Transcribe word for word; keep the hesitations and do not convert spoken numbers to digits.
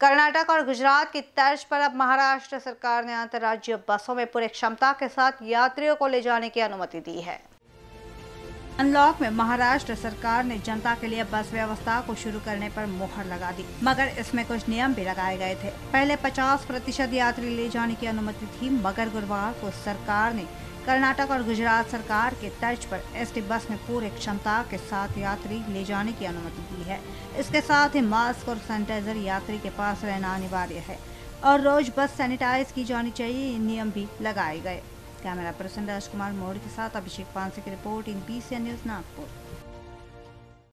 कर्नाटक और गुजरात की तर्ज पर अब महाराष्ट्र सरकार ने अंतर्राज्यीय बसों में पूरी क्षमता के साथ यात्रियों को ले जाने की अनुमति दी है। अनलॉक में महाराष्ट्र सरकार ने जनता के लिए बस व्यवस्था को शुरू करने पर मोहर लगा दी, मगर इसमें कुछ नियम भी लगाए गए थे। पहले पचास प्रतिशत यात्री ले जाने की अनुमति थी, मगर गुरुवार को सरकार ने कर्नाटक और गुजरात सरकार के तर्ज पर एसटी बस में पूरी क्षमता के साथ यात्री ले जाने की अनुमति दी है। इसके साथ ही मास्क और सैनिटाइजर यात्री के पास रहना अनिवार्य है और रोज बस सैनिटाइज की जानी चाहिए, ये नियम भी लगाए गए। कैमरा पर्सन राजकुमार मौर्य के साथ अभिषेक पांडे की रिपोर्ट, I N B C N news Nagpur.